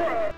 What?